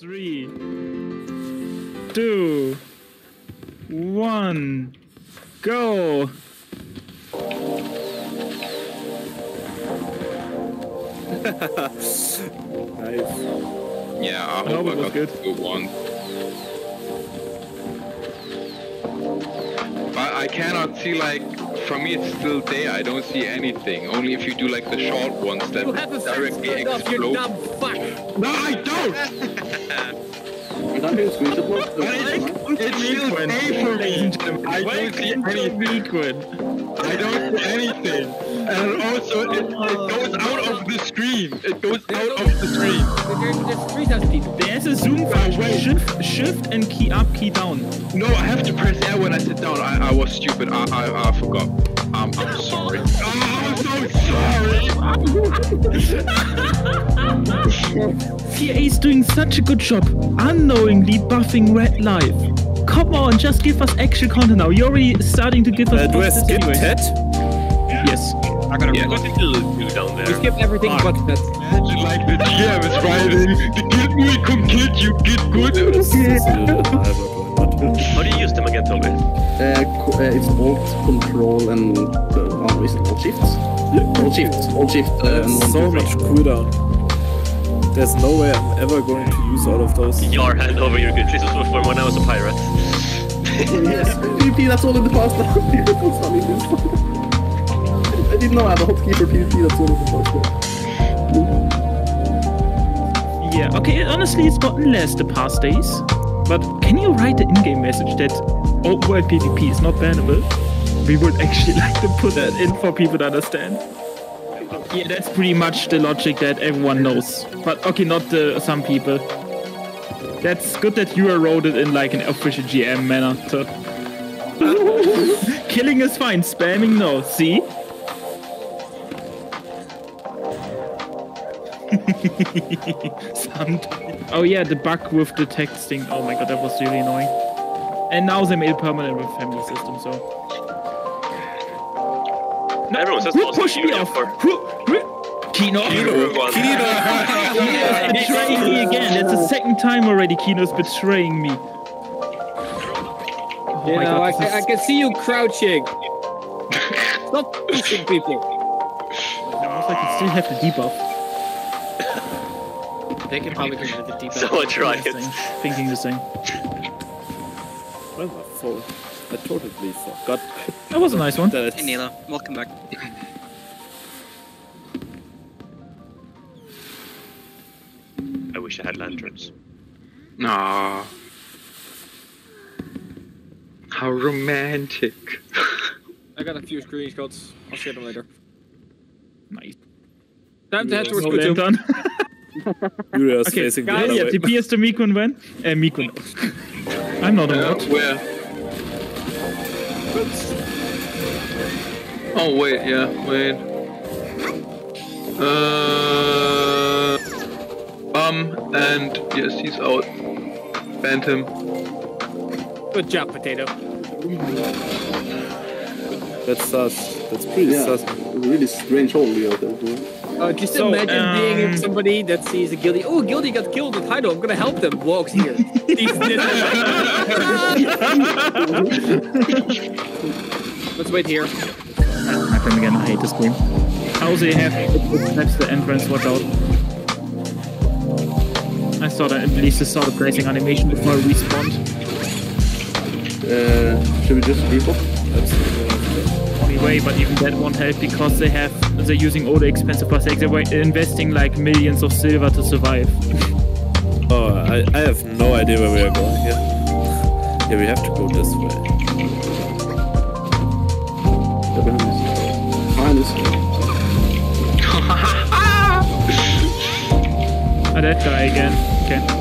3, 2, 1, go! Nice. Yeah, I hope I got good. A good one. But I cannot see, like, for me it's still day, I don't see anything. Only if you do like the short ones that directly explode. No, I don't! That is reasonable. It's still day for me. I don't see anything. I don't see anything. And also, it goes out of the screen. It goes out of the screen. There's three touch keys. There's a zoom function. Shift and key up, key down. No, I have to press L when I sit down. I was stupid. I forgot. I'm sorry. I'm so sorry. CA is doing such a good job. Unknowingly buffing red life. Come on, just give us actual content now. You're already starting to give us... do I skip that? Yes. I got a little two down there. We skipped everything but that. Imagine like the GM is writing, "Get me, come kid, you get good." How do you use them again, Toby? It's Alt, Control, and... is it Alt Shifts? Alt Shifts, Alt Shift. So much cooldown. There's no way I'm ever going to use all of those. Your hand over your good. This was from when I was a pirate. Yes, PvP, that's all in the past now. I didn't know I had a hotkey for PvP, that's all in the past. Yeah, okay, honestly, it's gotten less the past days. But can you write the in-game message that open world PvP is not bannable? We would actually like to put that in for people to understand. Yeah, that's pretty much the logic that everyone knows. But okay, not some people. That's good that you wrote it in like an official GM manner. So. Killing is fine, spamming no. See? Sometimes. Oh yeah, the bug with the texting. Oh my god, that was really annoying. And now they made it permanent with family system, so... No, everyone says who pushed me off? Kino! Kino is betraying me again. It's the second time already Kino's betraying me. Oh you know, God, I can see you crouching. Stop pushing people. No, I was like, you still have the debuff. They can probably get the debuff. So I tried thinking the same. Well, so I totally forgot. That was a nice one. Hey Nila, welcome back. I wish I had lanterns. No. How romantic. I got a few screenshots. I'll share them later. Nice. That was good too. Done. You are okay, facing guys, the other way. TP is to Mikun when? Mikun. I'm not allowed. Where? Oh wait, yeah, wait. And yes, he's out. Banned him. Good job, Potato. That's sus. That's pretty sus. Really strange hole we are there. Just imagine being somebody that sees a guilty. Oh, guilty got killed with Heido. I'm gonna help them. Walks here. Let's wait here. Happen again. I hate this game. How they have that's the entrance. Watch out! I saw that. At least I saw the bracing animation before I respawned. Should we just leave it? Only way, but even that won't help because they have they're using all the expensive plastics. They're investing like millions of silver to survive. Oh, I have no idea where we are going here. Yeah, we have to go this way. That guy again. Okay.